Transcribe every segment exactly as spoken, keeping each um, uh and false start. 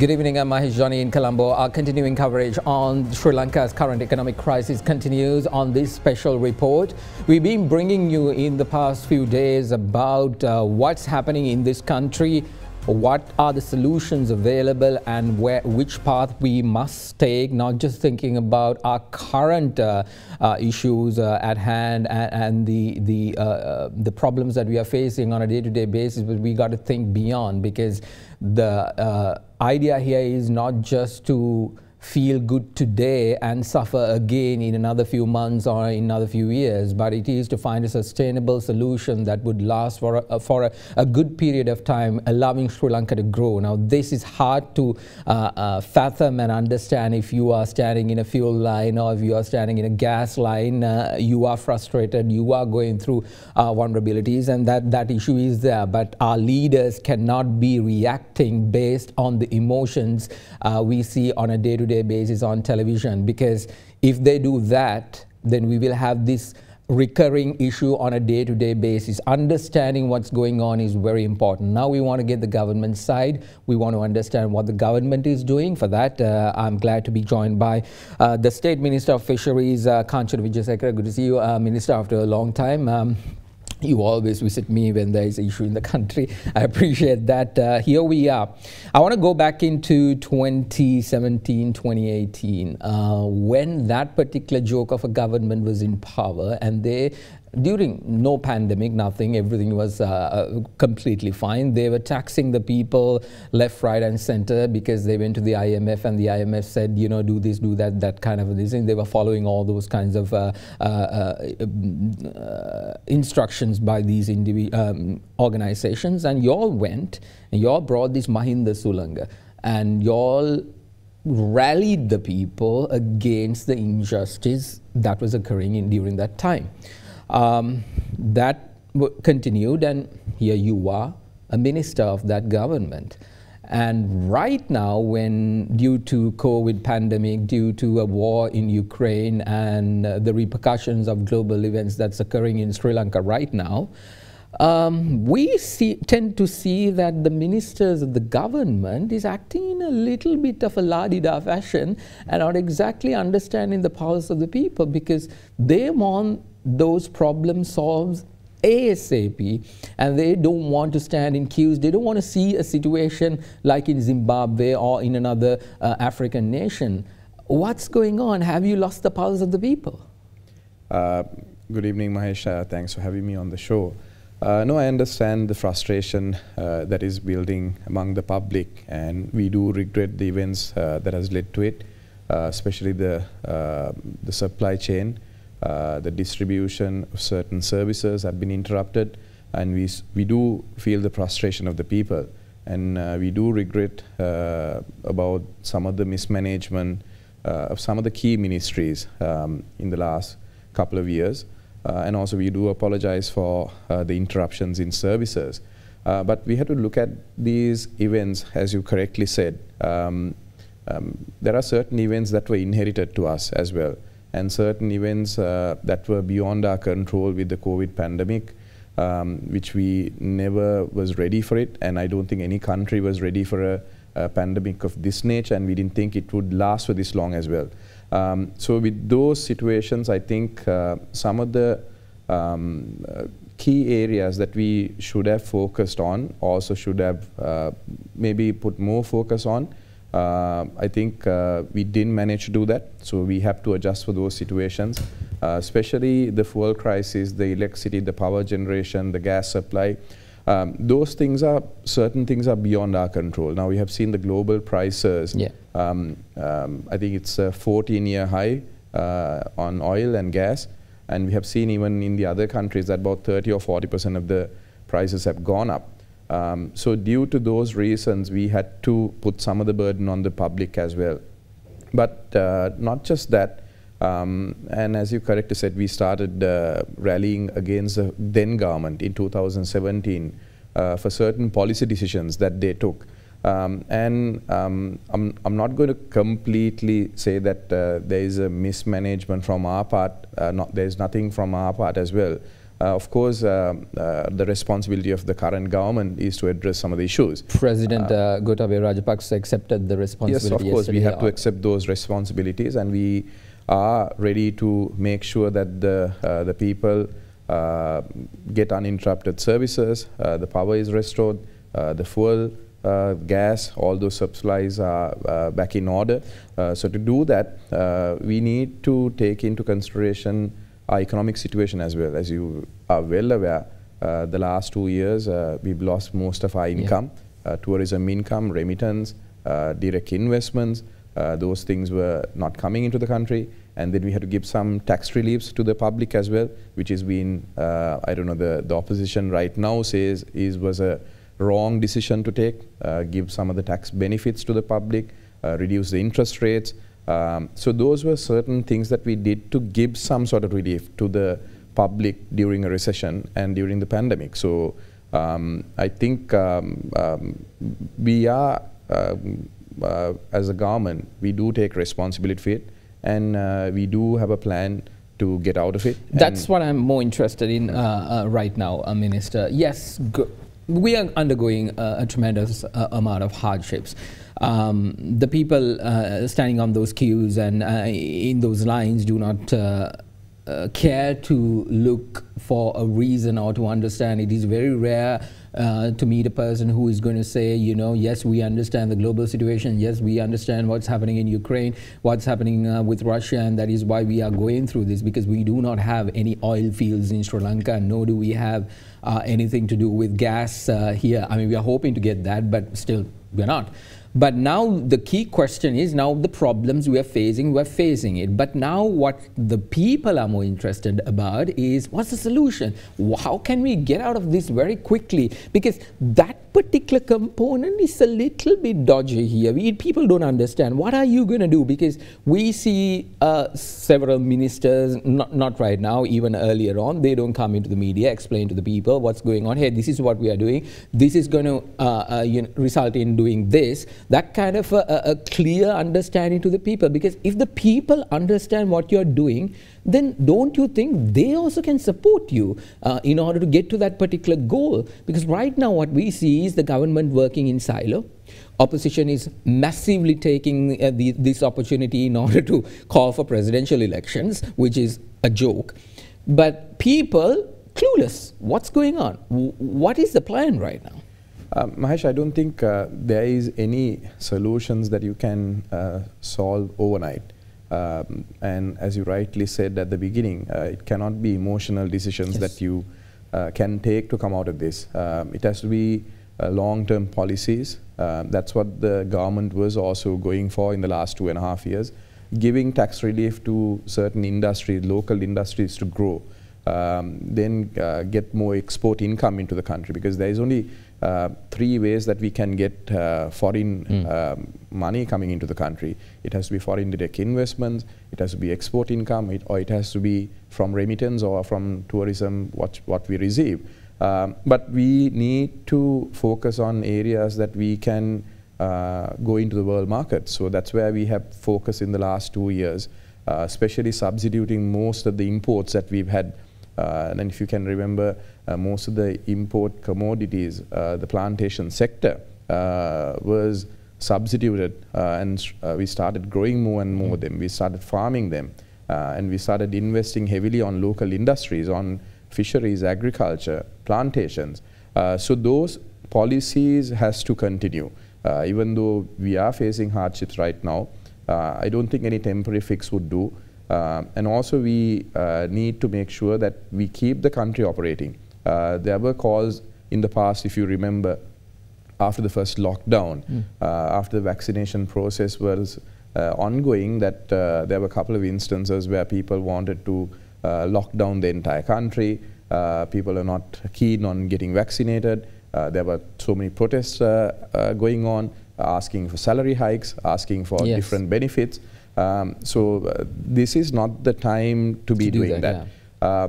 Good evening, I'm Mahieash Johnney in Colombo. Our continuing coverage on Sri Lanka's current economic crisis continues on this special report. We've been bringing you in the past few days about uh, what's happening in this country, what are the solutions available, and where, which path we must take, not just thinking about our current uh, uh, issues uh, at hand and, and the, the, uh, the problems that we are facing on a day-to-day basis, but we got to think beyond, because the uh, idea here is not just to feel good today and suffer again in another few months or in another few years, but it is to find a sustainable solution that would last for a, for a, a good period of time, allowing Sri Lanka to grow. Now, this is hard to uh, uh, fathom and understand. If you are standing in a fuel line or if you are standing in a gas line, uh, you are frustrated, you are going through uh, vulnerabilities, and that, that issue is there. But our leaders cannot be reacting based on the emotions uh, we see on a day-to-day basis on television, because if they do that, then we will have this recurring issue on a day-to-day basis. Understanding what's going on is very important. Now we want to get the government side. We want to understand what the government is doing. For that, uh, I'm glad to be joined by uh, the State Minister of Fisheries, uh, Kanchana Wijesekara. Good to see you, uh, Minister, after a long time. Um, You always visit me when there is an issue in the country. I appreciate that. Uh, here we are. I want to go back into twenty seventeen, twenty eighteen, uh, when that particular joke of a government was in power, and they, during no pandemic, nothing, everything was uh, completely fine. They were taxing the people left, right, and center, because they went to the I M F and the I M F said, you know, do this, do that, that kind of this thing. They were following all those kinds of uh, uh, uh, instructions by these indivi um, organizations. And you all went, and you all brought this Mahinda Sulanga, and you all rallied the people against the injustice that was occurring in, during that time. Um, that w continued, and here you are, a minister of that government. And right now, when due to COVID pandemic, due to a war in Ukraine, and uh, the repercussions of global events that's occurring in Sri Lanka right now, um, we see, tend to see that the ministers of the government is acting in a little bit of a la-di-da fashion and not exactly understanding the pulse of the people, because they want those problem solves ASAP, and they don't want to stand in queues. They don't want to see a situation like in Zimbabwe or in another uh, African nation. What's going on? Have you lost the pulse of the people? Uh, good evening, Mahieash. Uh, thanks for having me on the show. Uh, no, I understand the frustration uh, that is building among the public, and we do regret the events uh, that has led to it, uh, especially the, uh, the supply chain. Uh, the distribution of certain services have been interrupted, and we, s we do feel the frustration of the people, and uh, we do regret uh, about some of the mismanagement uh, of some of the key ministries um, in the last couple of years, uh, and also we do apologize for uh, the interruptions in services. Uh, but we have to look at these events, as you correctly said. Um, um, there are certain events that were inherited to us as well, and certain events uh, that were beyond our control with the COVID pandemic, um, which we never was ready for it. And I don't think any country was ready for a, a pandemic of this nature, and we didn't think it would last for this long as well. Um, so with those situations, I think uh, some of the um, uh, key areas that we should have focused on, also should have uh, maybe put more focus on. Uh, I think uh, we didn't manage to do that, so we have to adjust for those situations, uh, especially the fuel crisis, the electricity, the power generation, the gas supply. Um, those things are, certain things are beyond our control. Now we have seen the global prices. Yeah. Um, um, I think it's a fourteen year high uh, on oil and gas, and we have seen even in the other countries that about thirty or forty percent of the prices have gone up. Um, so due to those reasons, we had to put some of the burden on the public as well. But uh, not just that, um, and as you correctly said, we started uh, rallying against the then government in two thousand seventeen uh, for certain policy decisions that they took. Um, and um, I'm, I'm not going to completely say that uh, there is a mismanagement from our part, uh, not, there's nothing from our part as well. Uh, of course, uh, uh, the responsibility of the current government is to address some of the issues. President uh, uh, Gotabaya Rajapaksa accepted the responsibility. Yes, of course, we have to accept those responsibilities, and we are ready to make sure that the, uh, the people uh, get uninterrupted services, uh, the power is restored, uh, the fuel, uh, gas, all those supplies are uh, back in order. Uh, so to do that, uh, we need to take into consideration our economic situation as well. As you are well aware, uh, the last two years uh, we've lost most of our income, yeah. uh, tourism income, remittance, uh, direct investments, uh, those things were not coming into the country, and then we had to give some tax reliefs to the public as well, which has been, uh, I don't know, the, the opposition right now says is was a wrong decision to take, uh, give some of the tax benefits to the public, uh, reduce the interest rates. Um, so those were certain things that we did to give some sort of relief to the public during a recession and during the pandemic. So um, I think um, um, we are, um, uh, as a government, we do take responsibility for it, and uh, we do have a plan to get out of it. That's what I'm more interested in uh, uh, right now, uh, Minister. Yes, go we are undergoing uh, a tremendous uh, amount of hardships. Um, the people uh, standing on those queues and uh, in those lines do not uh, uh, care to look for a reason or to understand. It is very rare uh, to meet a person who is going to say, you know, yes, we understand the global situation, yes, we understand what's happening in Ukraine, what's happening uh, with Russia, and that is why we are going through this, because we do not have any oil fields in Sri Lanka, nor do we have uh, anything to do with gas uh, here. I mean, we are hoping to get that, but still, we're not. But now the key question is, now the problems we are facing, we're facing it. But now what the people are more interested about is, what's the solution? How can we get out of this very quickly? Because that particular component is a little bit dodgy here. We, people don't understand. What are you going to do? Because we see uh, several ministers, not, not right now, even earlier on, they don't come into the media, explain to the people what's going on. Hey, this is what we are doing. This is going to uh, uh, you know, result in doing this. That kind of a, a clear understanding to the people, because if the people understand what you're doing, then don't you think they also can support you uh, in order to get to that particular goal? Because right now what we see is the government working in silo. Opposition is massively taking uh, the, this opportunity in order to call for presidential elections, which is a joke. But people, clueless. What's going on? W- what is the plan right now? Uh, Mahieash, I don't think uh, there is any solutions that you can uh, solve overnight. Um, and as you rightly said at the beginning, uh, it cannot be emotional decisions yes. that you uh, can take to come out of this. Um, it has to be uh, long-term policies. Um, that's what the government was also going for in the last two and a half years, giving tax relief to certain industries, local industries to grow, um, then uh, get more export income into the country, because there is only Uh, three ways that we can get uh, foreign mm. uh, money coming into the country. It has to be foreign direct investments, it has to be export income, it, or it has to be from remittance or from tourism, what, what we receive. Um, but we need to focus on areas that we can uh, go into the world market. So that's where we have focused in the last two years, uh, especially substituting most of the imports that we've had. Uh, and if you can remember, uh, most of the import commodities, uh, the plantation sector uh, was substituted, uh, and uh, we started growing more and more of them. We started farming them, uh, and we started investing heavily on local industries, on fisheries, agriculture, plantations. Uh, so those policies has to continue. Uh, even though we are facing hardships right now, uh, I don't think any temporary fix would do. Uh, and also we uh, need to make sure that we keep the country operating. Uh, there were calls in the past, if you remember, after the first lockdown, mm. uh, after the vaccination process was uh, ongoing, that uh, there were a couple of instances where people wanted to uh, lock down the entire country. Uh, people are not keen on getting vaccinated. Uh, there were so many protests uh, uh, going on, asking for salary hikes, asking for yes. different benefits. Um, so uh, this is not the time to be to do doing that. that. Yeah.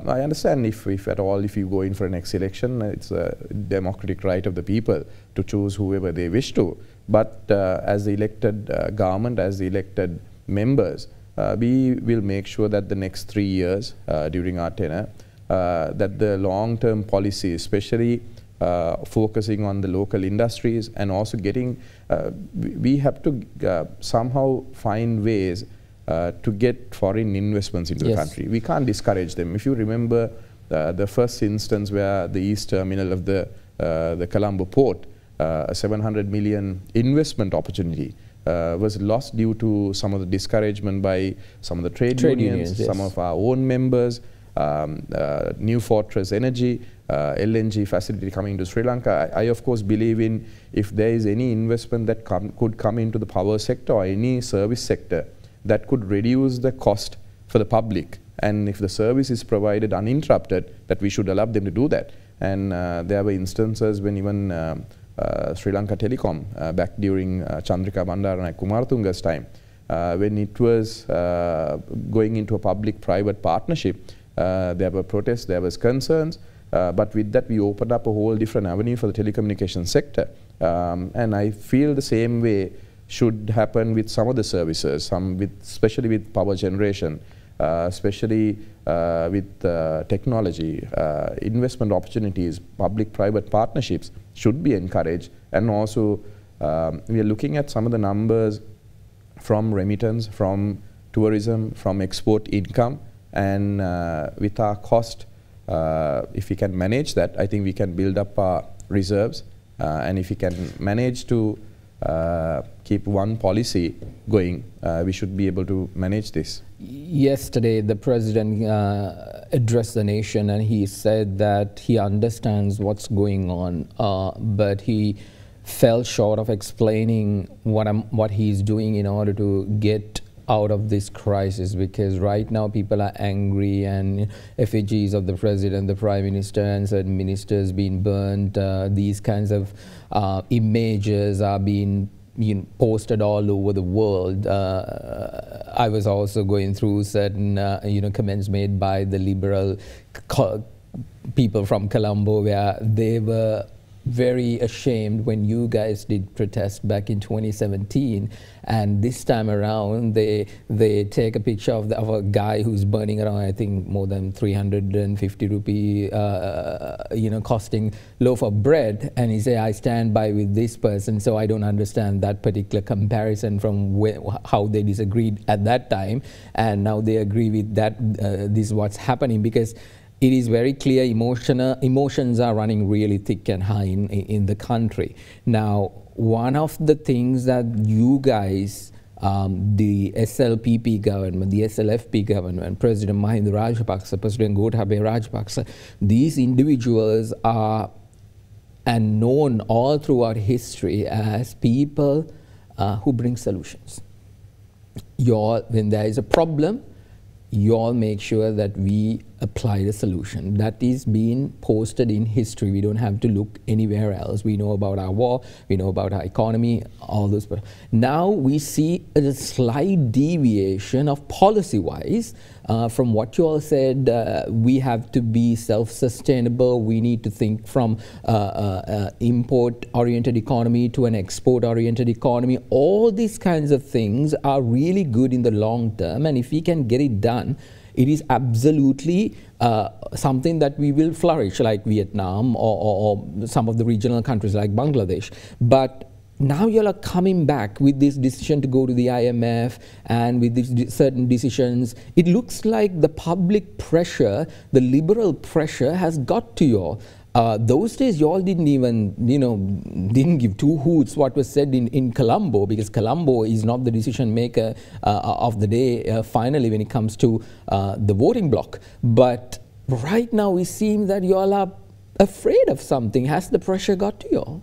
Uh, I understand if, if at all, if you go in for an next election, it's a democratic right of the people to choose whoever they wish to. But uh, as the elected uh, government, as the elected members, uh, we will make sure that the next three years uh, during our tenure, uh, that the long-term policy, especially uh, focusing on the local industries and also getting, uh, we have to uh, somehow find ways uh, to get foreign investments into yes. the country. We can't discourage them. If you remember uh, the first instance where the east terminal of the, uh, the Colombo port, uh, a seven hundred million investment opportunity, Uh, was lost due to some of the discouragement by some of the trade, trade unions, unions yes. some of our own members, um, uh, New Fortress Energy, uh, L N G facility coming to Sri Lanka. I, I of course believe in if there is any investment that com could come into the power sector or any service sector that could reduce the cost for the public, and if the service is provided uninterrupted, that we should allow them to do that. And uh, there were instances when even um, Uh, Sri Lanka Telecom uh, back during uh, Chandrika Bandaranaike Kumaratunga's time, uh, when it was uh, going into a public-private partnership, uh, there were protests, there was concerns, uh, but with that we opened up a whole different avenue for the telecommunication sector. Um, and I feel the same way should happen with some of the services, some with, especially with power generation, uh, especially uh, with uh, technology, uh, investment opportunities, public-private partnerships should be encouraged. And also um, we are looking at some of the numbers from remittance, from tourism, from export income, and uh, with our cost, uh, if we can manage that, I think we can build up our reserves, uh, and if we can manage to uh, keep one policy going, uh, we should be able to manage this. Yesterday the President uh, addressed the nation, and he said that he understands what's going on, uh, but he fell short of explaining what, I'm, what he's doing in order to get out of this crisis, because right now people are angry and effigies of the President, the Prime Minister and certain ministers being burnt, uh, these kinds of uh, images are being you know, posted all over the world. Uh, I was also going through certain uh, you know, comments made by the liberal people from Colombo, where they were very ashamed when you guys did protest back in twenty seventeen, and this time around they they take a picture of, the, of a guy who's burning around, I think, more than three hundred fifty rupee uh, you know costing loaf of bread, and he say, I stand by with this person. So I don't understand that particular comparison from how they disagreed at that time, and now they agree with that. Uh, this is what's happening, because it is very clear emotional, emotions are running really thick and high in, in the country. Now, one of the things that you guys, um, the S L P P government, the S L F P government, President Mahinda Rajapaksa, President Gotabaya Rajapaksa, these individuals are and known all throughout history as people uh, who bring solutions. You're, when there is a problem, you all make sure that we apply the solution. That is being posted in history. We don't have to look anywhere else. We know about our war, we know about our economy, all those. Now we see a slight deviation of policy-wise uh, from what you all said. Uh, we have to be self-sustainable. We need to think from uh, uh, uh, import-oriented economy to an export-oriented economy. All these kinds of things are really good in the long term, and if we can get it done, it is absolutely uh, something that we will flourish, like Vietnam or, or, or some of the regional countries like Bangladesh. But now you all are coming back with this decision to go to the I M F and with these de certain decisions. It looks like the public pressure, the liberal pressure has got to you all. Uh, those days you all didn't even, you know, didn't give two hoots what was said in, in Colombo, because Colombo is not the decision maker uh, of the day uh, finally when it comes to uh, the voting bloc. But right now it seems that you all are afraid of something. Has the pressure got to you all?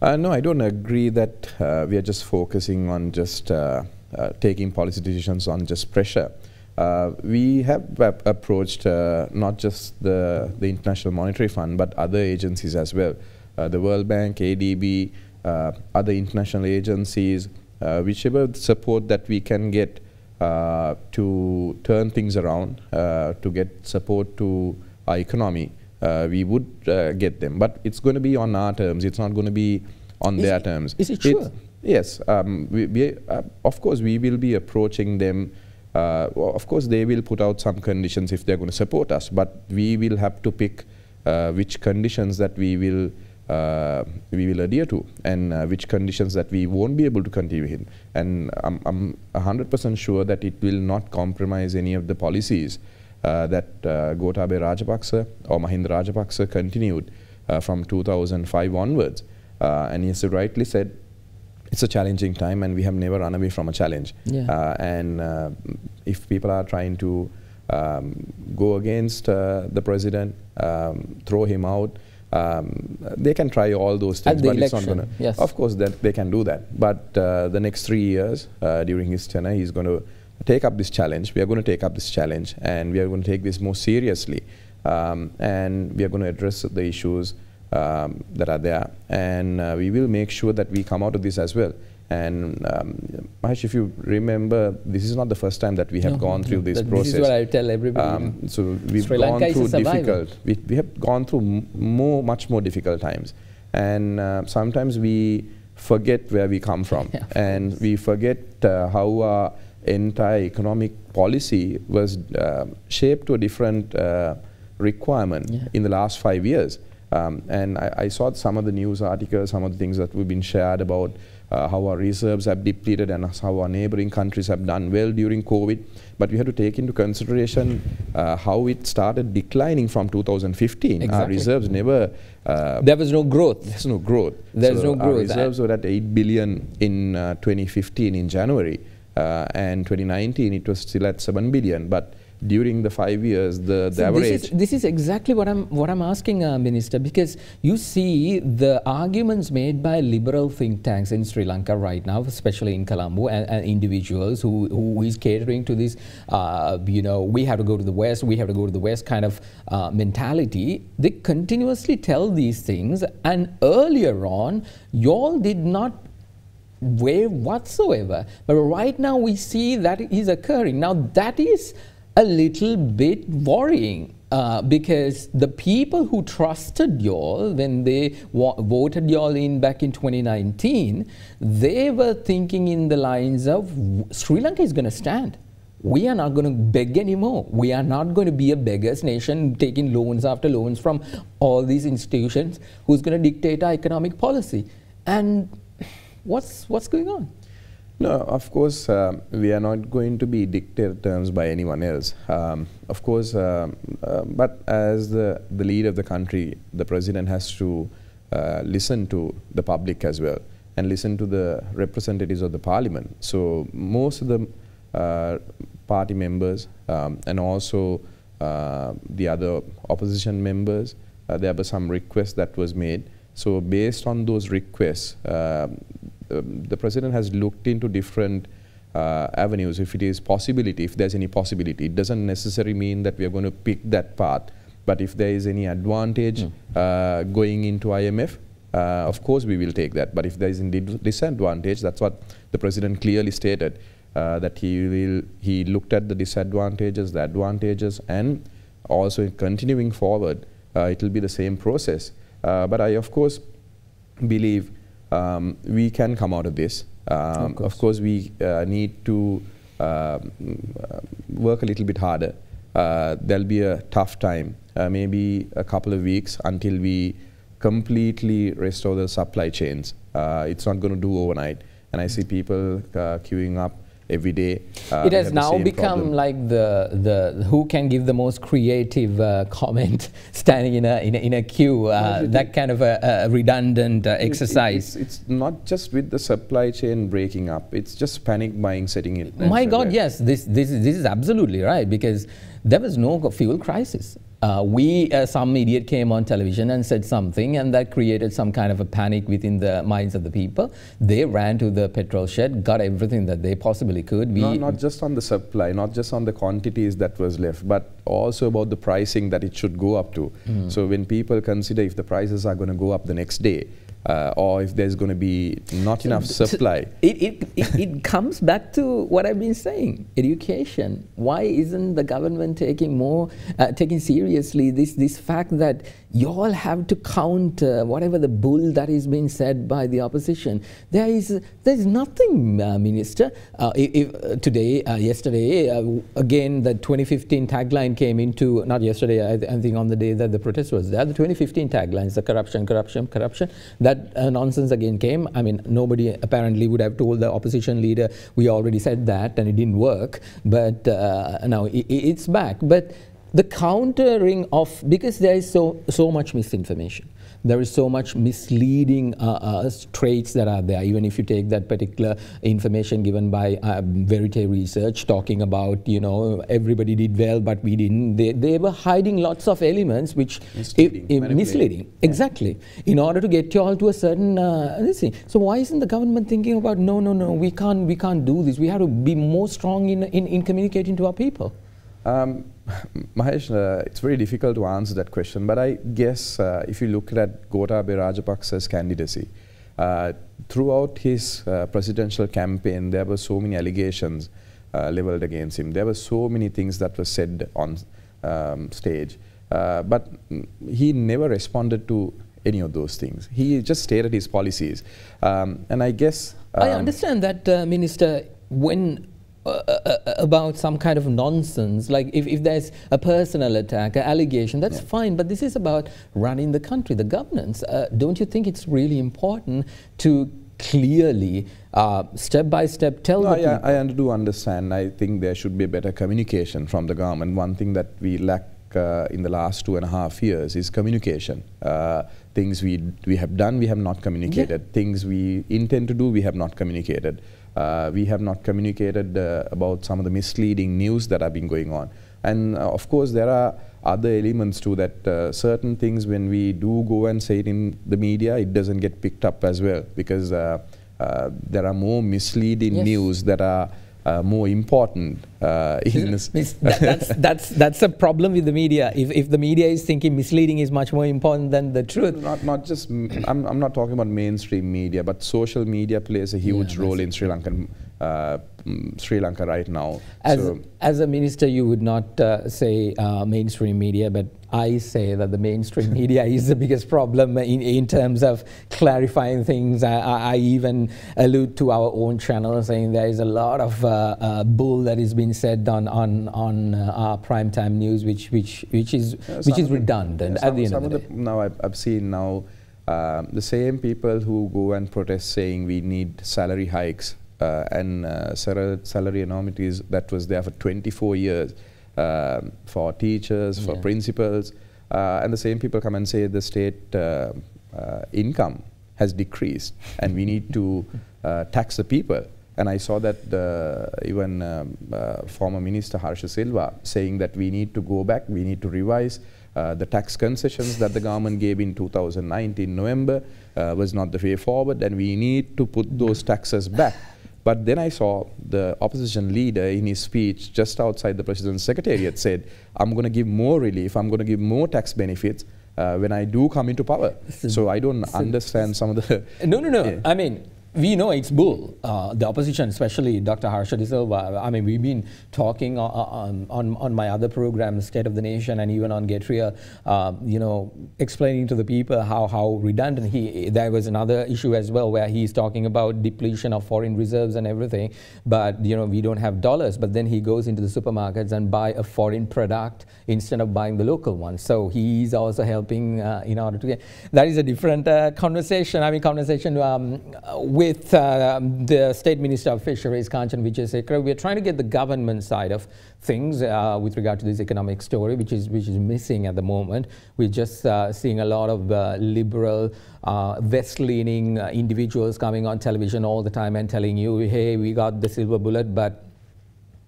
Uh, no, I don't agree that uh, we are just focusing on just uh, uh, taking policy decisions on just pressure. Uh, we have ap approached uh, not just the, the International Monetary Fund, but other agencies as well. Uh, the World Bank, A D B, uh, other international agencies, uh, whichever support that we can get uh, to turn things around, uh, to get support to our economy, uh, we would uh, get them. But it's going to be on our terms. It's not going to be on is their it, terms. Is it true? It's, yes. Um, we, we, uh, of course, we will be approaching them Uh, well, of course, they will put out some conditions if they're going to support us, but we will have to pick uh, which conditions that we will uh, we will adhere to, and uh, which conditions that we won't be able to continue in. And I'm, I'm one hundred percent sure that it will not compromise any of the policies uh, that uh, Gotabaya Rajapaksa or Mahinda Rajapaksa continued uh, from two thousand five onwards. Uh, and he rightly said, it's a challenging time, and we have never run away from a challenge. Yeah. Uh, and uh, if people are trying to um, go against uh, the president, um, throw him out, um, they can try all those things. At the but election, it's not gonna, yes. Of course, that they can do that. But uh, the next three years uh, during his tenure, he's going to take up this challenge. We are going to take up this challenge, and we are going to take this more seriously. Um, and we are going to address the issues Um, that are there, and uh, we will make sure that we come out of this as well. And um, Mahieash, if you remember, this is not the first time that we have no, gone through this process. This is what I tell everybody. Um, so we've Sri gone Lanka through difficult. We, we have gone through m more, much more difficult times, and uh, sometimes we forget where we come from, yeah. and we forget uh, how our entire economic policy was uh, shaped to a different uh, requirement yeah. in the last five years. Um, and I, I saw some of the news articles, some of the things that we've been shared about uh, how our reserves have depleted and how our neighboring countries have done well during COVID. But we have to take into consideration uh, how it started declining from two thousand fifteen. Exactly. Our reserves never... Uh, there was no growth. There's no growth. There's so no growth. Our reserves were at eight billion in uh, twenty fifteen in January. Uh, and twenty nineteen, it was still at seven billion. But during the five years, the, the so average... This is, this is exactly what I'm, what I'm asking, uh, Minister, because you see the arguments made by liberal think tanks in Sri Lanka right now, especially in Colombo, and, and individuals who, who is catering to this, uh, you know, we have to go to the West, we have to go to the West kind of uh, mentality. They continuously tell these things, and earlier on, y'all did not wave whatsoever. But right now, we see that is occurring. Now, that is a little bit worrying uh, because the people who trusted y'all when they voted y'all in back in twenty nineteen, they were thinking in the lines of Sri Lanka is going to stand. We are not going to beg anymore. We are not going to be a beggar's nation taking loans after loans from all these institutions who's going to dictate our economic policy. And what's, what's going on? No, of course, uh, we are not going to be dictated terms by anyone else. Um, of course, um, uh, but as the, the leader of the country, the president has to uh, listen to the public as well and listen to the representatives of the parliament. So most of the uh, party members um, and also uh, the other opposition members, uh, there were some requests that was made. So based on those requests, uh, the president has looked into different uh, avenues, if it is possibility, if there's any possibility. It doesn't necessarily mean that we are going to pick that path, but if there is any advantage mm. uh, going into I M F, uh, of course we will take that. But if there is any disadvantage, that's what the president clearly stated, uh, that he will, he looked at the disadvantages, the advantages, and also in continuing forward, uh, it will be the same process. Uh, but I, of course, believe Um, we can come out of this. Um, of course, of course we uh, need to uh, work a little bit harder. Uh, there'll be a tough time, uh, maybe a couple of weeks until we completely restore the supply chains. Uh, it's not going to do overnight. And I see people uh, queuing up every day. Uh, it has now become problem. like the, the who can give the most creative uh, comment, standing in a, in a, in a queue, uh, that kind of a, a redundant uh, exercise. It, it, it's, it's not just with the supply chain breaking up, it's just panic buying setting in. My God, there. yes, this, this, this is absolutely right, because there was no fuel crisis. Uh, we, uh, some idiot came on television and said something, and that created some kind of a panic within the minds of the people. They ran to the petrol shed, got everything that they possibly could. We no, not just on the supply, not just on the quantities that was left, but also about the pricing that it should go up to. Mm. So when people consider if the prices are going to go up the next day, Uh, or if there's going to be not enough supply. It, it, it, it comes back to what I've been saying, education. Why isn't the government taking more, uh, taking seriously this, this fact that you all have to counter whatever the bull that is being said by the opposition? There is, there's nothing, uh, Minister. Uh, if, uh, today, uh, yesterday, uh, again, the twenty fifteen tagline came into, not yesterday, I, I think on the day that the protest was there, the twenty fifteen taglines, the corruption, corruption, corruption, that uh, nonsense again came. I mean, nobody apparently would have told the opposition leader, we already said that and it didn't work, but uh, now it, it's back. But the countering of, because there is so, so much misinformation, there is so much misleading uh, uh, traits that are there, even if you take that particular information given by uh, Verite Research talking about, you know, everybody did well but we didn't. They, they were hiding lots of elements which misleading, if, if misleading. Yeah. Exactly, in order to get you all to a certain uh, this thing. So why isn't the government thinking about no, no, no, we can't, we can't do this, we have to be more strong in, in, in communicating to our people? Um, Mahieash, uh, it's very difficult to answer that question, but I guess uh, if you look at Gotabaya Rajapaksa's candidacy, uh, throughout his uh, presidential campaign, there were so many allegations uh, leveled against him. There were so many things that were said on um, stage, uh, but he never responded to any of those things. He just stated his policies, um, and I guess... Um, I understand that, uh, Minister, when... Uh, uh, uh, about some kind of nonsense, like if, if there's a personal attack, an allegation, that's yeah. fine, but this is about running the country, the governance. Uh, don't you think it's really important to clearly, uh, step by step, tell no, the yeah, people? I do understand. I think there should be better communication from the government. One thing that we lack uh, in the last two and a half years is communication. Uh, things we, we have done, we have not communicated. Yeah. Things we intend to do, we have not communicated. Uh, we have not communicated uh, about some of the misleading news that have been going on. And uh, of course there are other elements to that. Uh, certain things when we do go and say it in the media, it doesn't get picked up as well, because uh, uh, there are more misleading yes. news that are uh, more important. Uh, in that, that's, that's, that's a problem with the media. If, if the media is thinking misleading is much more important than the truth. Not, not just, m I'm, I'm not talking about mainstream media, but social media plays a huge yeah, role in Sri Lankan, uh, mm, Sri Lanka right now. As, so as a minister, you would not uh, say uh, mainstream media, but I say that the mainstream media is the biggest problem in, in terms of clarifying things. I, I, I even allude to our own channel saying there is a lot of uh, uh, bull that is being said on on on uh, our primetime news, which which which is uh, which is redundant. Yeah, at the end of the day, now I've, I've seen now uh, the same people who go and protest saying we need salary hikes uh, and uh, salary enormities that was there for twenty-four years uh, for teachers, for yeah. principals, uh, and the same people come and say the state uh, uh, income has decreased and we need to uh, tax the people. And I saw that uh, even um, uh, former Minister Harsha De Silva saying that we need to go back, we need to revise uh, the tax concessions that the government gave in two thousand nineteen November uh, was not the way forward, and we need to put those taxes back. But then I saw the opposition leader in his speech just outside the President's Secretariat said, I'm going to give more relief, I'm going to give more tax benefits uh, when I do come into power. So I don't understand some of the... No, no, no, yeah. I mean... We know it's bull. Uh, the opposition, especially Doctor Harsha De Silva. I mean, we've been talking on on, on my other program, State of the Nation, and even on Get Real, uh, you know, explaining to the people how how redundant he. There was another issue as well where he's talking about depletion of foreign reserves and everything, but you know we don't have dollars. But then he goes into the supermarkets and buy a foreign product instead of buying the local one. So he's also helping uh, in order to get. That is a different uh, conversation. I mean, conversation. Um, with uh, the State Minister of Fisheries, Kanchana Wijesekara, we are trying to get the government side of things uh, with regard to this economic story, which is which is missing at the moment. We're just uh, seeing a lot of uh, liberal, uh, west-leaning uh, individuals coming on television all the time and telling you, hey, we got the silver bullet, but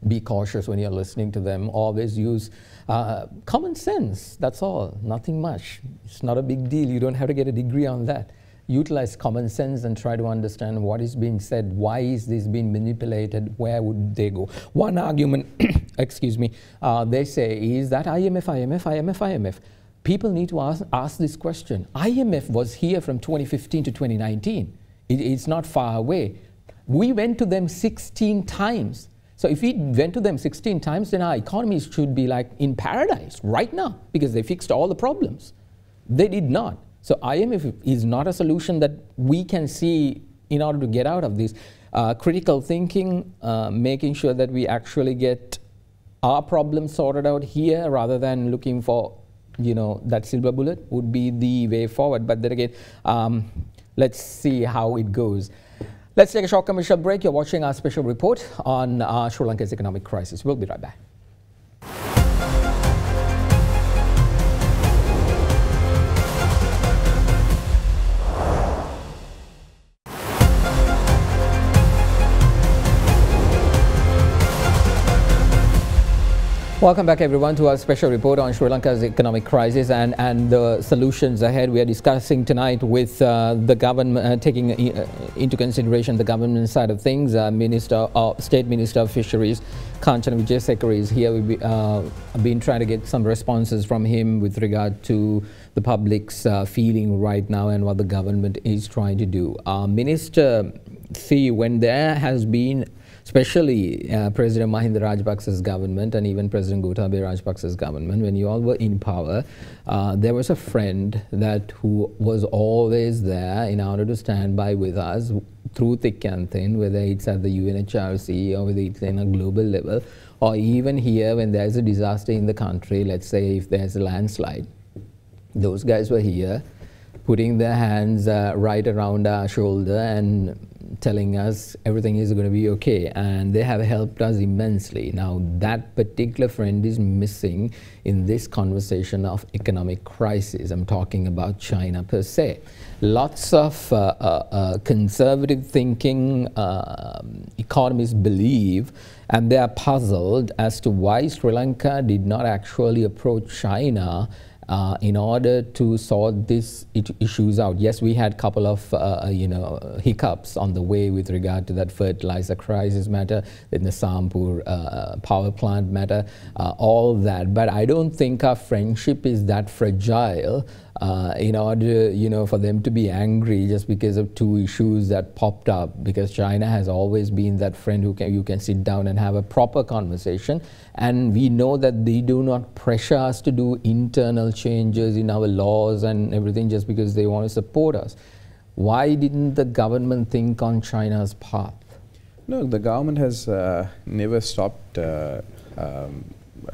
be cautious when you're listening to them. Always use uh, common sense, that's all, nothing much. It's not a big deal, you don't have to get a degree on that. Utilize common sense and try to understand what is being said, why is this being manipulated, where would they go. One argument, excuse me, uh, they say is that I M F, I M F, I M F, I M F. people need to ask, ask this question. I M F was here from twenty fifteen to twenty nineteen. It, it's not far away. We went to them sixteen times. So if we went to them sixteen times, then our economies should be like in paradise right now, because they fixed all the problems. They did not. So I M F is not a solution that we can see in order to get out of this. Uh, critical thinking, uh, making sure that we actually get our problems sorted out here rather than looking for, you know, that silver bullet would be the way forward. But then again, um, let's see how it goes. Let's take a short commercial break. You're watching our special report on uh, Sri Lanka's economic crisis. We'll be right back. Welcome back, everyone, to our special report on Sri Lanka's economic crisis and, and the solutions ahead. We are discussing tonight with uh, the government, uh, taking uh, into consideration the government side of things. Uh, Minister, uh, State Minister of Fisheries, Kanchana Wijesekara is here. We've be, uh, been trying to get some responses from him with regard to the public's uh, feeling right now and what the government is trying to do. Uh, Minister, see, when there has been especially uh, President Mahinda Rajapaksa's government and even President Gotabaya Rajapaksa's government, when you all were in power, uh, there was a friend that who was always there in order to stand by with us through thick and thin, whether it's at the U N H R C or whether it's in a global level, or even here when there's a disaster in the country, let's say if there's a landslide, those guys were here putting their hands uh, right around our shoulder and telling us everything is going to be okay, and they have helped us immensely. Now that particular friend is missing in this conversation of economic crisis. I'm talking about China per se. Lots of uh, uh, uh, conservative thinking uh, economists believe, and they are puzzled as to why Sri Lanka did not actually approach China Uh, in order to sort these issues out. Yes, we had a couple of uh, you know, hiccups on the way with regard to that fertilizer crisis matter, then the Sampur uh, power plant matter, uh, all that. But I don't think our friendship is that fragile uh, in order, you know, for them to be angry just because of two issues that popped up. Because China has always been that friend who can, you can sit down and have a proper conversation. And we know that they do not pressure us to do internal changes in our laws and everything just because they want to support us. Why didn't the government think on China's path? No, the government has uh, never stopped uh, um,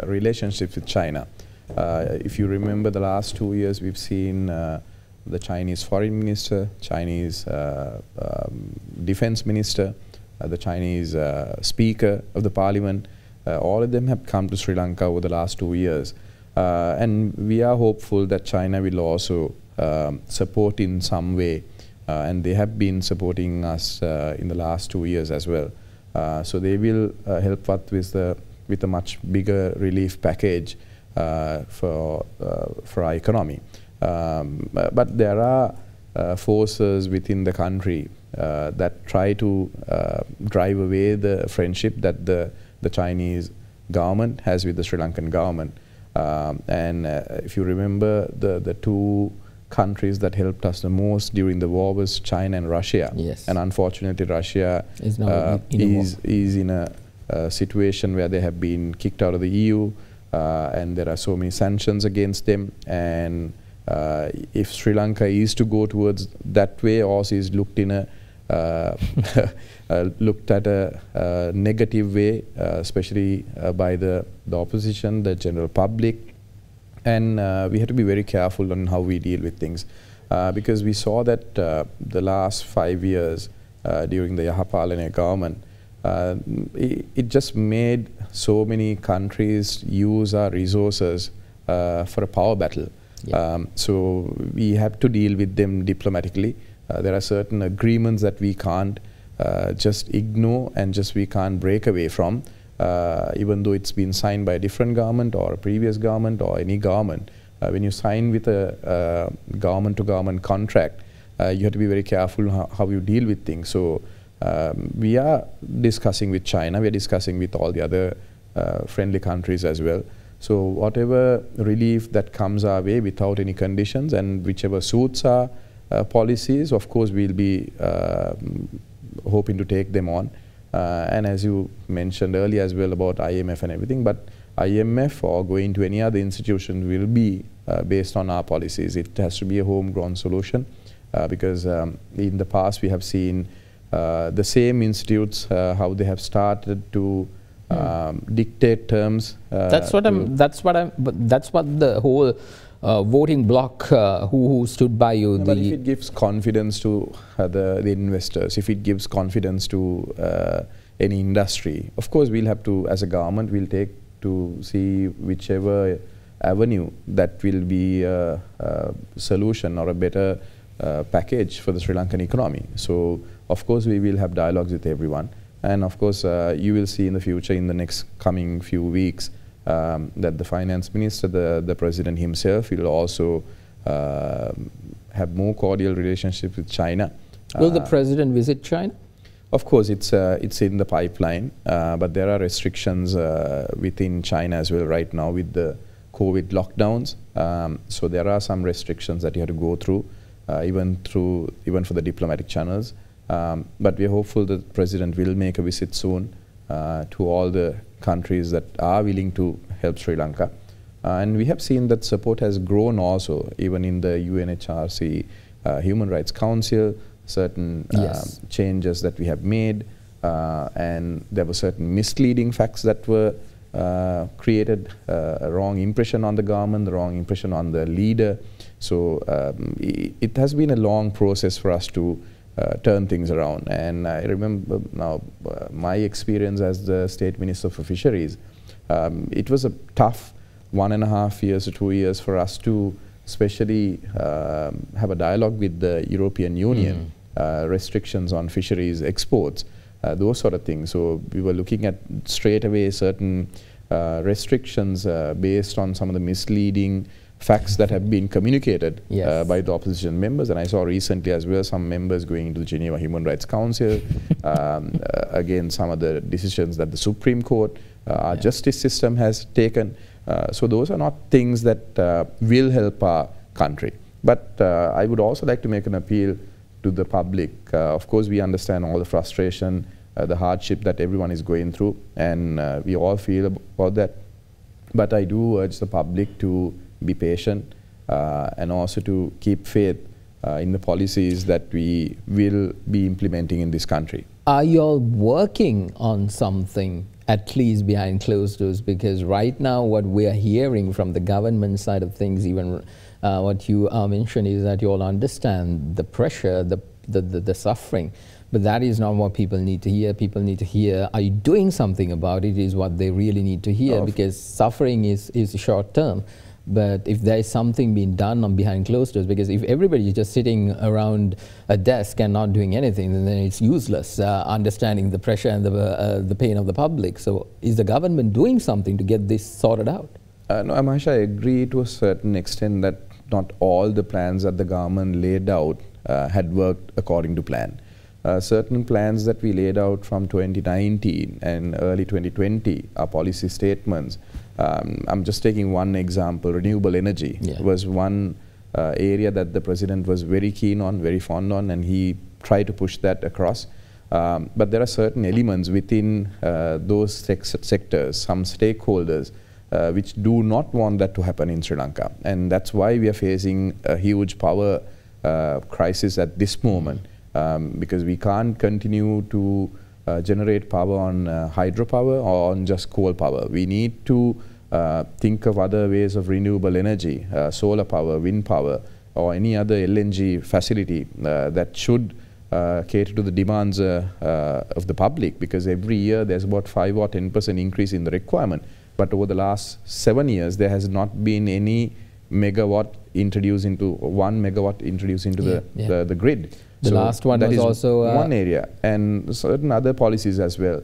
relationships with China. Uh, if you remember the last two years, we've seen uh, the Chinese foreign minister, Chinese uh, um, defense minister, uh, the Chinese uh, speaker of the parliament. Uh, all of them have come to Sri Lanka over the last two years. Uh, and we are hopeful that China will also um, support in some way, uh, and they have been supporting us uh, in the last two years as well. Uh, so they will uh, help us with the with a much bigger relief package uh, for uh, for our economy. Um, but there are uh, forces within the country uh, that try to uh, drive away the friendship that the the Chinese government has with the Sri Lankan government. Um, and uh, if you remember, the, the two countries that helped us the most during the war was China and Russia. Yes. And unfortunately, Russia is, uh, in is, is in a uh, situation where they have been kicked out of the E U, uh, and there are so many sanctions against them. And uh, if Sri Lanka is to go towards that way, or is looked in a uh, uh, looked at a uh, negative way, uh, especially uh, by the, the opposition, the general public. And uh, we have to be very careful on how we deal with things, uh, because we saw that uh, the last five years uh, during the Yahapalana government, uh, it, it just made so many countries use our resources uh, for a power battle. Yeah. Um, so we have to deal with them diplomatically. Uh, there are certain agreements that we can't uh, just ignore and just we can't break away from, uh, even though it's been signed by a different government or a previous government or any government. Uh, when you sign with a government-to-government uh, contract, uh, you have to be very careful how, how you deal with things. So um, we are discussing with China, we are discussing with all the other uh, friendly countries as well. So whatever relief that comes our way without any conditions and whichever suits our uh, policies, of course we'll be uh, hoping to take them on. Uh, and as you mentioned earlier as well about I M F and everything, but I M F or going to any other institution will be uh, based on our policies. It has to be a homegrown solution uh, because um, in the past we have seen uh, the same institutes, uh, how they have started to Um, dictate terms. Uh, that's what I'm. That's what I'm. But that's what the whole uh, voting bloc uh, who, who stood by you. No, but if it gives confidence to uh, the, the investors, if it gives confidence to uh, any industry, of course we'll have to, as a government, we'll take to see whichever avenue that will be a, a solution or a better uh, package for the Sri Lankan economy. So of course we will have dialogues with everyone. And of course, uh, you will see in the future, in the next coming few weeks, um, that the finance minister, the, the president himself, will also uh, have more cordial relationships with China. Will uh, the president visit China? Of course, it's, uh, it's in the pipeline, uh, but there are restrictions uh, within China as well right now with the COVID lockdowns. Um, so there are some restrictions that you have to go through, uh, even through, even for the diplomatic channels. Um, but we are hopeful that the President will make a visit soon uh, to all the countries that are willing to help Sri Lanka. Uh, and we have seen that support has grown also, even in the U N H R C uh, Human Rights Council, certain yes. um, changes that we have made, uh, and there were certain misleading facts that were uh, created, uh, a wrong impression on the government, the wrong impression on the leader. So um, it, it has been a long process for us to turn things around. And I remember now uh, my experience as the State Minister for Fisheries. Um, it was a tough one and a half years to two years for us to especially um, have a dialogue with the European Union, mm. uh, restrictions on fisheries exports, uh, those sort of things. So we were looking at straight away certain uh, restrictions uh, based on some of the misleading facts that have been communicated yes. uh, by the opposition members. And I saw recently as well some members going into the Geneva Human Rights Council, um, uh, again some of the decisions that the Supreme Court, uh, our yeah. justice system has taken. Uh, so those are not things that uh, will help our country. But uh, I would also like to make an appeal to the public. Uh, of course we understand all the frustration, uh, the hardship that everyone is going through, and uh, we all feel about that. But I do urge the public to be patient uh, and also to keep faith uh, in the policies that we will be implementing in this country. Are you all working on something, at least behind closed doors? Because right now what we are hearing from the government side of things, even uh, what you uh, mentioned, is that you all understand the pressure, the, the, the, the suffering. But that is not what people need to hear. People need to hear, are you doing something about it, is what they really need to hear, oh, because suffering is, is short term. But if there is something being done on behind closed doors, because if everybody is just sitting around a desk and not doing anything, then it's useless uh, understanding the pressure and the, uh, the pain of the public. So is the government doing something to get this sorted out? Uh, no, Mahieash, I agree to a certain extent that not all the plans that the government laid out uh, had worked according to plan. Uh, certain plans that we laid out from twenty nineteen and early twenty twenty, our policy statements, Um, I'm just taking one example, renewable energy yeah. was one uh, area that the president was very keen on, very fond on, and he tried to push that across. Um, but there are certain elements within uh, those sectors, some stakeholders, uh, which do not want that to happen in Sri Lanka. And that's why we are facing a huge power uh, crisis at this moment, um, because we can't continue to generate power on uh, hydropower or on just coal power. We need to uh, think of other ways of renewable energy, uh, solar power, wind power, or any other L N G facility uh, that should uh, cater to the demands uh, uh, of the public, because every year there's about five or ten percent increase in the requirement. But over the last seven years, there has not been any megawatt introduced into, one megawatt introduced into yeah, the, yeah. the, the grid. The so last one that was is also uh, one area, and certain other policies as well.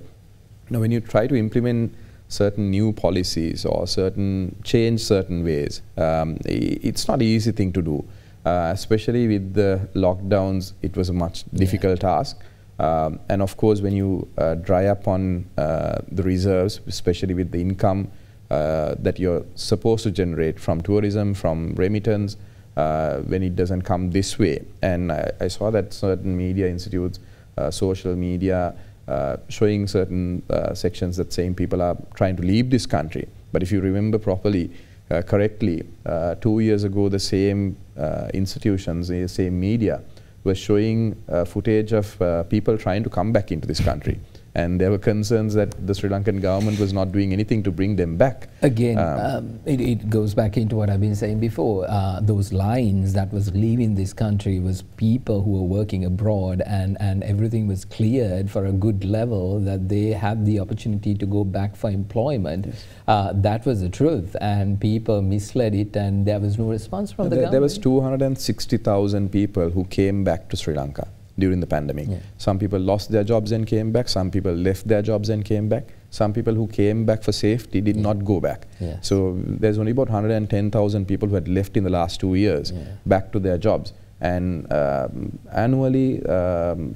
Now, when you try to implement certain new policies or certain change certain ways, um, it's not an easy thing to do. Uh, especially with the lockdowns, it was a much difficult yeah. task. Um, and of course, when you uh, dry up on uh, the reserves, especially with the income uh, that you're supposed to generate from tourism, from remittance, uh, when it doesn't come this way. And I, I saw that certain media institutes, uh, social media, uh, showing certain uh, sections that saying people are trying to leave this country. But if you remember properly, uh, correctly, uh, two years ago the same uh, institutions, the same media, were showing uh, footage of uh, people trying to come back into this country. And there were concerns that the Sri Lankan government was not doing anything to bring them back. Again, um, um, it, it goes back into what I've been saying before. Uh, those lines that was leaving this country was people who were working abroad, and, and everything was cleared for a good level that they had the opportunity to go back for employment. Yes. Uh, that was the truth, and people misled it, and there was no response from no, the there government. There was two hundred sixty thousand people who came back to Sri Lanka during the pandemic. Yeah. Some people lost their jobs and came back, some people left their jobs and came back, some people who came back for safety did yeah. not go back. Yeah. So there's only about one hundred ten thousand people who had left in the last two years yeah. back to their jobs. And um, annually, um,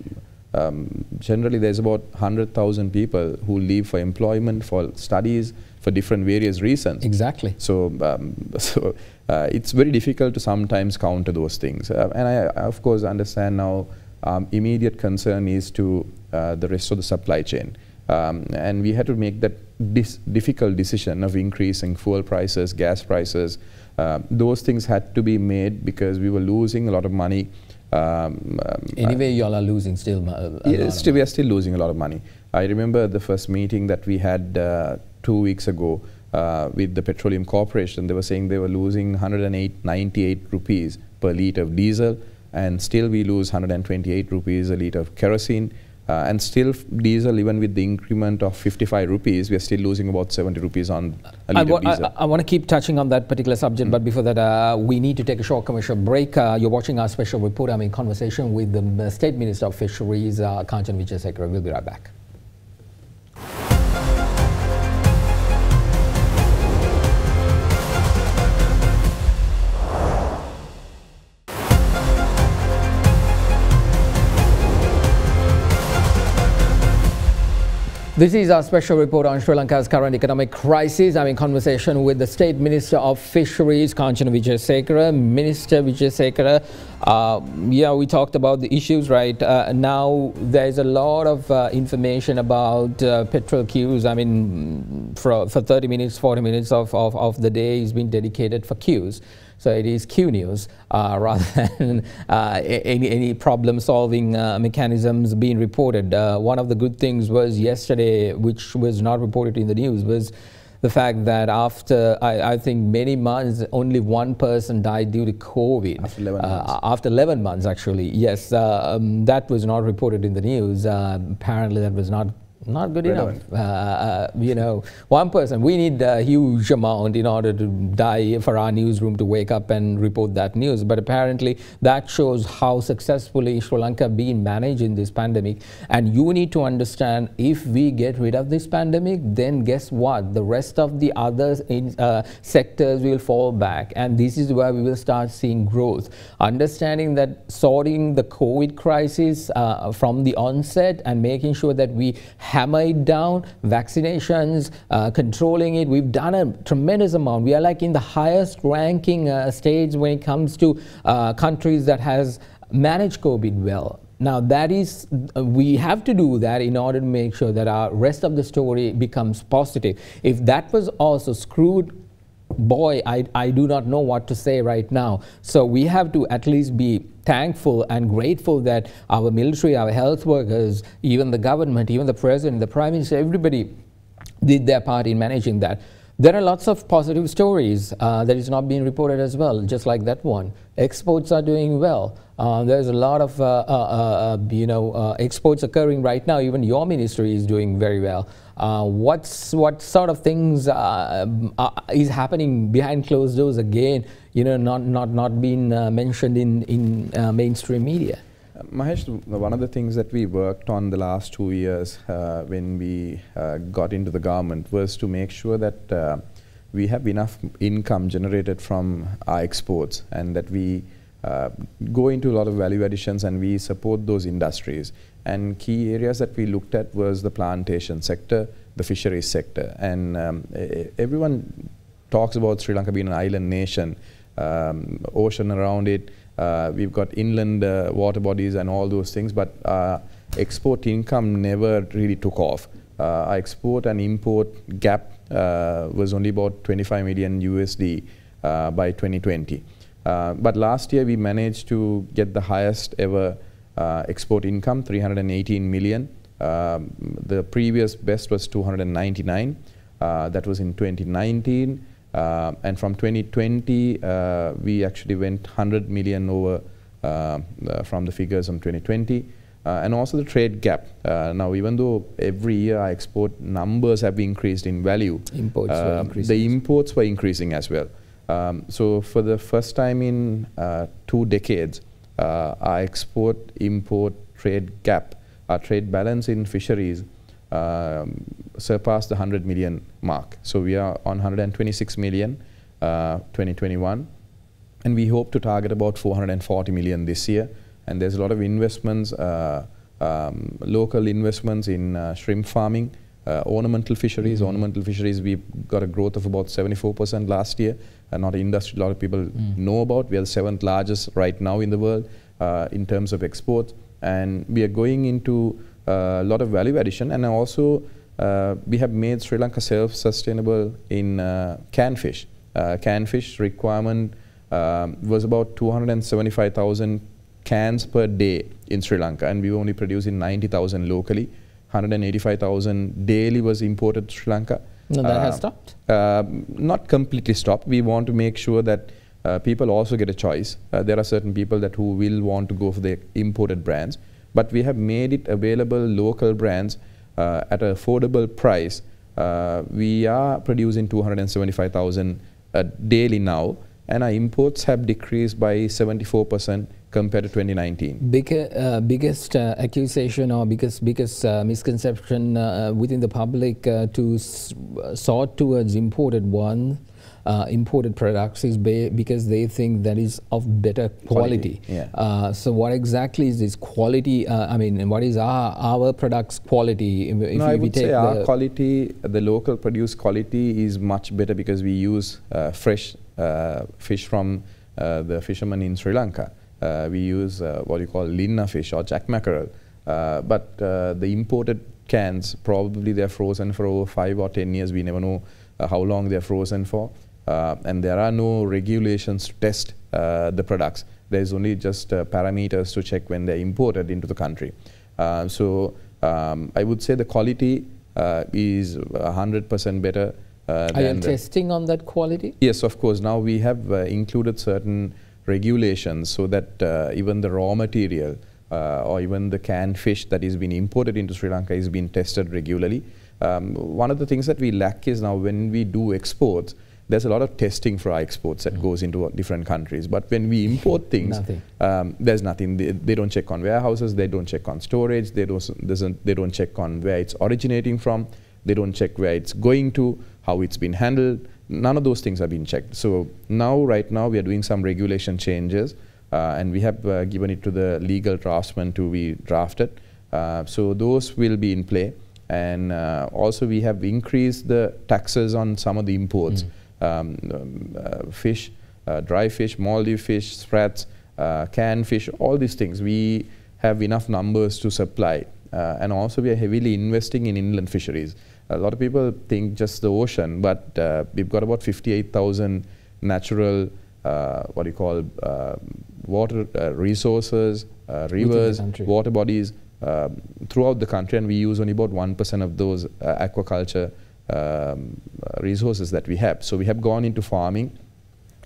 um, generally there's about one hundred thousand people who leave for employment, for studies, for different various reasons. Exactly. So, um, so uh, it's very difficult to sometimes counter those things. Uh, and I, I of course understand now Um, immediate concern is to uh, the rest of the supply chain, um, and we had to make that dis difficult decision of increasing fuel prices, gas prices. Uh, those things had to be made because we were losing a lot of money. Um, um, anyway, y'all are losing still. A, a yeah, still we are still losing a lot of money. I remember the first meeting that we had uh, two weeks ago uh, with the Petroleum Corporation. They were saying they were losing one hundred eight ninety-eight rupees per litre of diesel, and still we lose one hundred twenty-eight rupees a litre of kerosene, uh, and still f diesel, even with the increment of fifty-five rupees, we are still losing about seventy rupees on a litre of diesel. I, I want to keep touching on that particular subject, mm. but before that, uh, we need to take a short commercial break. Uh, you're watching our special report. I'm in conversation with the uh, State Minister of Fisheries, uh, Kanchana Wijesekara. We'll be right back. This is our special report on Sri Lanka's current economic crisis. I'm in conversation with the State Minister of Fisheries, Kanchana Wijesekara. Minister Wijesekara, uh, yeah, we talked about the issues, right? Uh, now, there's a lot of uh, information about uh, petrol queues. I mean, for, for thirty minutes, forty minutes of, of, of the day is being dedicated for queues. So it is Q news uh, rather than uh, any, any problem-solving uh, mechanisms being reported. Uh, one of the good things was yesterday, which was not reported in the news, was the fact that after, I, I think, many months, only one person died due to COVID. After eleven uh, months. After eleven months, actually. Yes, uh, um, that was not reported in the news. Uh, apparently, that was not Not good Relevant. enough. Uh, uh, you know, one person, we need a huge amount in order to die for our newsroom to wake up and report that news. But apparently that shows how successfully Sri Lanka being managed in this pandemic. And you need to understand, if we get rid of this pandemic, then guess what? The rest of the other uh, sectors will fall back. And this is where we will start seeing growth. Understanding that, sorting the COVID crisis uh, from the onset and making sure that we hammer it down, vaccinations, uh, controlling it. We've done a tremendous amount. We are like in the highest ranking uh, stage when it comes to uh, countries that has managed COVID well. Now that is, uh, we have to do that in order to make sure that our rest of the story becomes positive. If that was also screwed, boy, I, I do not know what to say right now. So we have to at least be thankful and grateful that our military, our health workers, even the government, even the president, the prime minister, everybody did their part in managing that. There are lots of positive stories uh, that is not being reported as well, just like that one. Exports are doing well. Uh, there's a lot of uh, uh, uh, you know uh, exports occurring right now. Even your ministry is doing very well. Uh, what's what sort of things uh, uh, is happening behind closed doors? Again, you know, not not not being uh, mentioned in in uh, mainstream media. Uh, Mahesh, one of the things that we worked on the last two years uh, when we uh, got into the government was to make sure that uh, we have enough income generated from our exports, and that we uh, go into a lot of value additions, and we support those industries. And key areas that we looked at was the plantation sector, the fisheries sector. And um, everyone talks about Sri Lanka being an island nation, um, ocean around it. Uh, we've got inland uh, water bodies and all those things, but uh, export income never really took off. Uh, our export and import gap uh, was only about twenty-five million U S D uh, by twenty twenty. Uh, but last year we managed to get the highest ever uh, export income, three hundred eighteen million. Um, the previous best was two hundred ninety-nine. Uh, that was in twenty nineteen. Uh, and from twenty twenty, uh, we actually went one hundred million over uh, from the figures from twenty twenty. Uh, and also the trade gap. Uh, now, even though every year our export numbers have increased in value, imports uh, were increasing. The imports were increasing as well. Um, so for the first time in uh, two decades, uh, our export-import trade gap, our trade balance in fisheries, um, surpassed the one hundred million mark. So we are on one hundred twenty-six million uh, twenty twenty-one, and we hope to target about four hundred forty million this year. And there's a lot of investments, uh, um, local investments in uh, shrimp farming, uh, ornamental fisheries. Mm-hmm. Ornamental fisheries, we've got a growth of about seventy-four percent last year, and not an industry a lot of people mm. know about. We are the seventh largest right now in the world uh, in terms of exports. And we are going into a uh, lot of value addition. And also, uh, we have made Sri Lanka self-sustainable in uh, canned fish. Uh, canned fish requirement um, was about two hundred seventy-five thousand cans per day in Sri Lanka, and we were only producing ninety thousand locally. one hundred eighty-five thousand daily was imported to Sri Lanka. No, that uh, has stopped? Uh, not completely stopped. We want to make sure that uh, people also get a choice. Uh, there are certain people that who will want to go for the imported brands, but we have made it available local brands uh, at an affordable price. Uh, we are producing two hundred seventy-five thousand uh, daily now, and our imports have decreased by seventy-four percent compared to twenty nineteen. Big, uh, biggest uh, accusation or biggest, biggest uh, misconception uh, within the public uh, to s sort towards imported one, uh, imported products is ba because they think that is of better quality. quality yeah. uh, so what exactly is this quality? Uh, I mean, what is our, our product's quality? If no, I would take say our quality, the local produced quality is much better because we use uh, fresh uh, fish from uh, the fishermen in Sri Lanka. Uh, we use uh, what you call linna fish or jack mackerel, uh, but uh, the imported cans, probably they're frozen for over five or ten years. We never know uh, how long they're frozen for, uh, and there are no regulations to test uh, the products. There's only just uh, parameters to check when they're imported into the country. Uh, so um, I would say the quality uh, is one hundred percent better. Uh, are you testing on that quality? Yes, of course. Now we have uh, included certain regulations so that uh, even the raw material uh, or even the canned fish that is being imported into Sri Lanka is being tested regularly. Um, one of the things that we lack is now when we do exports, there's a lot of testing for our exports that mm. goes into different countries. But when we import things, nothing. Um, there's nothing. They, they don't check on warehouses, they don't check on storage, they don't, doesn't, they don't check on where it's originating from, they don't check where it's going to, how it's been handled. None of those things have been checked. So now, right now, we are doing some regulation changes, uh, and we have uh, given it to the legal draftsman to be drafted. Uh, so those will be in play. And uh, also, we have increased the taxes on some of the imports. Mm. Um, uh, fish, uh, dry fish, Maldive fish, sprats, uh, canned fish, all these things. We have enough numbers to supply. Uh, and also, we are heavily investing in inland fisheries. A lot of people think just the ocean, but uh, we've got about fifty-eight thousand natural, uh, what do you call, uh, water uh, resources, uh, rivers, water bodies uh, throughout the country, and we use only about one percent of those uh, aquaculture um, resources that we have. So we have gone into farming.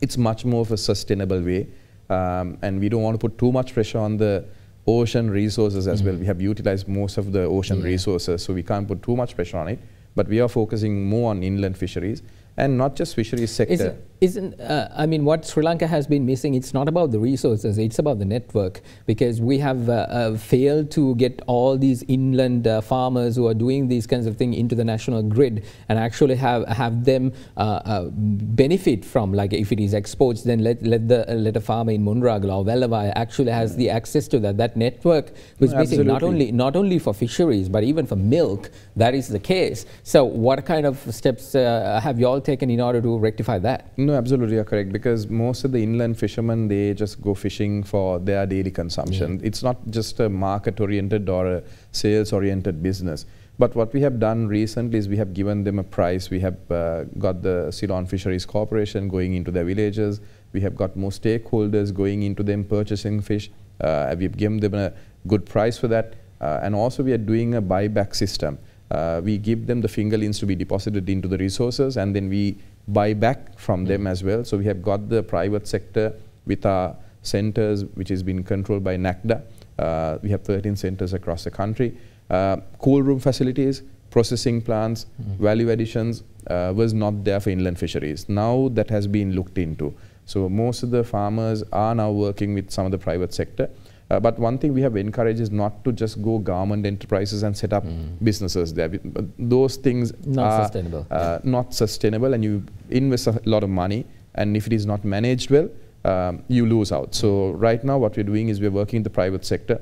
It's much more of a sustainable way, um, and we don't want to put too much pressure on the ocean resources as mm. well. We have utilized most of the ocean yeah. resources, so we can't put too much pressure on it. But we are focusing more on inland fisheries, and not just fisheries sector. isn't, uh, I mean, what Sri Lanka has been missing, it's not about the resources, it's about the network, because we have uh, uh, failed to get all these inland uh, farmers who are doing these kinds of things into the national grid and actually have have them uh, uh, benefit from, like, if it is exports, then let let the uh, let a farmer in Munragala or Velavai actually has the access to that. That network was missing, not only not only for fisheries but even for milk. That is the case. So what kind of steps uh, have you all taken in order to rectify that? No, absolutely, you're correct, because most of the inland fishermen, they just go fishing for their daily consumption. Yeah. It's not just a market-oriented or a sales-oriented business. But what we have done recently is we have given them a price. We have uh, got the Ceylon Fisheries Corporation going into their villages. We have got more stakeholders going into them purchasing fish. Uh, we've given them a good price for that. Uh, and also we are doing a buyback system. Uh, we give them the fingerlings to be deposited into the resources, and then we buy back from them as well. So we have got the private sector with our centers, which has been controlled by NACDA. Uh, we have thirteen centers across the country. Uh, cool room facilities, processing plants, mm-hmm. value additions uh, was not there for inland fisheries. Now that has been looked into. So most of the farmers are now working with some of the private sector. Uh, but one thing we have encouraged is not to just go government enterprises and set up mm. businesses there. But those things not are sustainable. Uh, yeah. Not sustainable, and you invest a lot of money, and if it is not managed well, um, you lose out. So right now what we're doing is we're working in the private sector.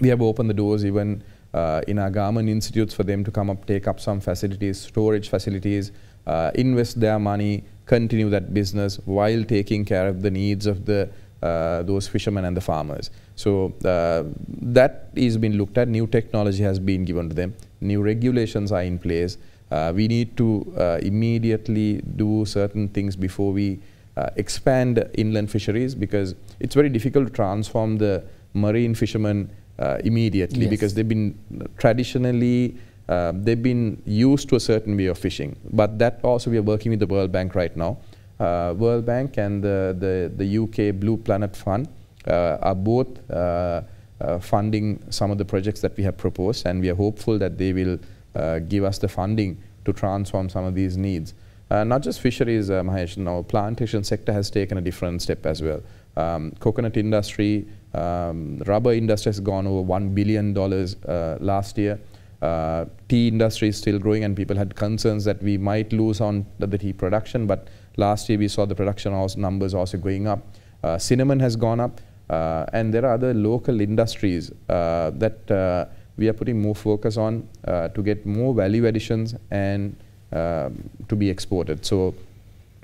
We have opened the doors even uh, in our government institutes for them to come up, take up some facilities, storage facilities, uh, invest their money, continue that business while taking care of the needs of the Uh, those fishermen and the farmers. So uh, that is being looked at. New technology has been given to them. New regulations are in place. Uh, we need to uh, immediately do certain things before we uh, expand inland fisheries, because it's very difficult to transform the marine fishermen uh, immediately, yes. because they've been traditionally uh, they've been used to a certain way of fishing. But that also we are working with the World Bank right now. Uh, World Bank and the, the, the U K Blue Planet Fund uh, are both uh, uh, funding some of the projects that we have proposed, and we are hopeful that they will uh, give us the funding to transform some of these needs. Uh, not just fisheries, uh, Mahieash, now plantation sector has taken a different step as well. Um, coconut industry, um, rubber industry has gone over one billion dollars uh, last year. Uh, tea industry is still growing, and people had concerns that we might lose on the, the tea production, but last year we saw the production also numbers also going up. Uh, cinnamon has gone up, uh, and there are other local industries uh, that uh, we are putting more focus on uh, to get more value additions and uh, to be exported. So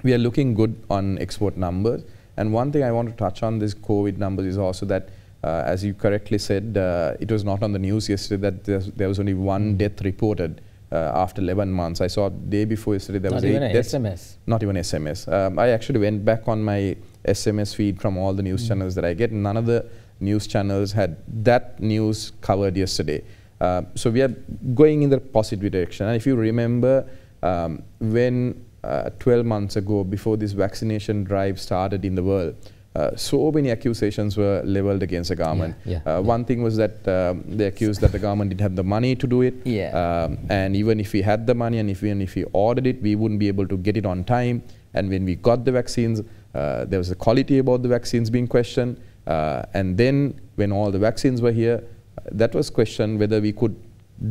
we are looking good on export numbers. And one thing I want to touch on this COVID numbers is also that, uh, as you correctly said, uh, it was not on the news yesterday that there, there was only one death reported. Uh, after eleven months. I saw day before yesterday there was eight deaths. Not even S M S. Not even S M S. Um, I actually went back on my S M S feed from all the news mm. channels that I get. None of the news channels had that news covered yesterday. Uh, so we are going in the positive direction. And if you remember, um, when uh, twelve months ago, before this vaccination drive started in the world, Uh, so many accusations were leveled against the government. Yeah, yeah, uh, yeah. One thing was that um, they accused that the government didn't have the money to do it. Yeah. Um, and even if we had the money, and if we, and if we ordered it, we wouldn't be able to get it on time. And when we got the vaccines, uh, there was a quality about the vaccines being questioned. Uh, and then when all the vaccines were here, uh, that was questioned whether we could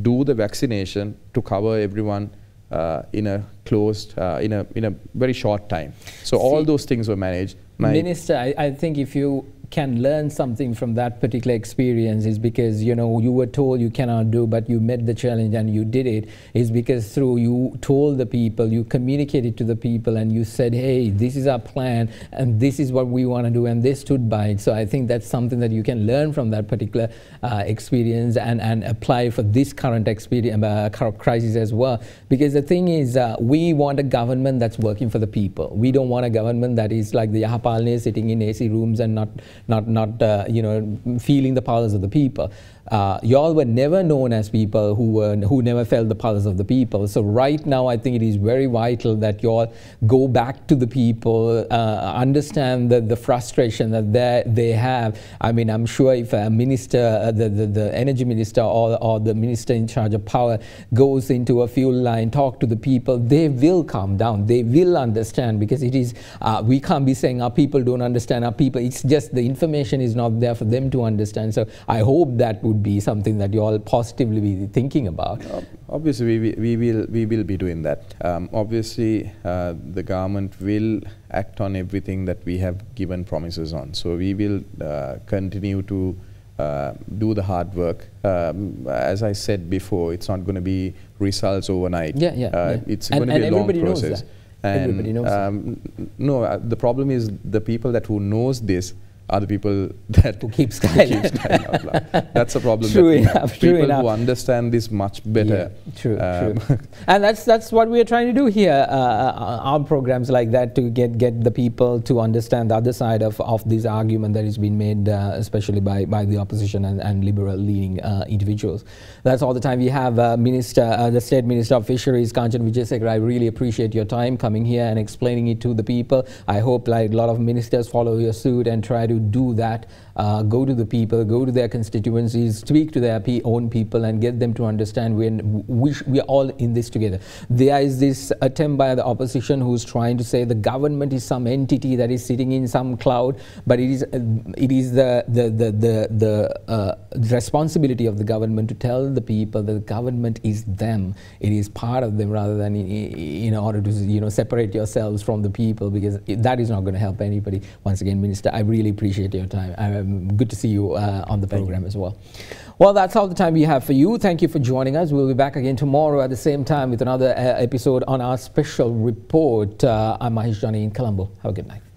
do the vaccination to cover everyone uh, in a closed, uh, in, a, in a very short time. So See, all those things were managed. Minister, I, I think if you can learn something from that particular experience is because, you know, you were told you cannot do, but you met the challenge and you did it, is because through you told the people, you communicated to the people, and you said, hey, this is our plan and this is what we want to do, and they stood by it. So I think that's something that you can learn from that particular uh, experience and, and apply for this current experience, uh, crisis as well. Because the thing is, uh, we want a government that's working for the people. We don't want a government that is like the Yahapalne sitting in A C rooms and not not not uh, you know, feeling the pulse of the people. Uh, y'all were never known as people who were who never felt the pulse of the people. So right now, I think it is very vital that y'all go back to the people, uh, understand the the frustration that they they have. I mean, I'm sure if a minister, uh, the, the the energy minister or or the minister in charge of power goes into a fuel line, talk to the people, they will calm down. They will understand, because it is uh, we can't be saying our people don't understand our people. It's just the information is not there for them to understand. So I hope that would be something that you all positively be thinking about. Obviously, we, we, we will we will be doing that. Um, obviously, uh, the government will act on everything that we have given promises on. So we will uh, continue to uh, do the hard work. Um, as I said before, it's not going to be results overnight. Yeah, yeah. Uh, yeah. It's going to be a long process. Knows and everybody knows um, that. No, uh, the problem is the people that who knows this are the people that who keep skying out loud. That's a problem. True that we enough. Have. True people enough. Who understand this much better. Yeah, true. Um, true. And that's that's what we are trying to do here. Uh, our programs like that to get get the people to understand the other side of of this argument that is being made, uh, especially by by the opposition and, and liberal leading uh, individuals. That's all the time we have. Uh, Minister, uh, the State Minister of Fisheries, Kanchana Wijesekara, I really appreciate your time coming here and explaining it to the people. I hope like a lot of ministers follow your suit and try to do that, uh, go to the people, go to their constituencies, speak to their pe own people and get them to understand when we, we are all in this together. There is this attempt by the opposition who's trying to say the government is some entity that is sitting in some cloud, but it is, uh, it is the, the, the, the, the uh, responsibility of the government to tell the people that the government is them, it is part of them, rather than in, in order to, you know, separate yourselves from the people, because that is not going to help anybody. Once again, Minister, I really appreciate Appreciate your time. Um, good to see you uh, on the program as well. Well, that's all the time we have for you. Thank you for joining us. We'll be back again tomorrow at the same time with another uh, episode on our special report. Uh, I'm Mahieash Johnney in Colombo. Have a good night.